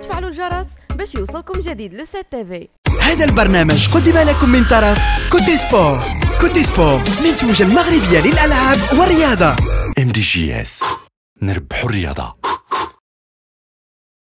وتفعلوا الجرس باش يوصلكم جديد لو 7 تيفي. هذا البرنامج قدم لكم من طرف كوديس بور. كوديس بور منتوج المغربية للألعاب والرياضة. ام دي جي اس، نربحوا الرياضة.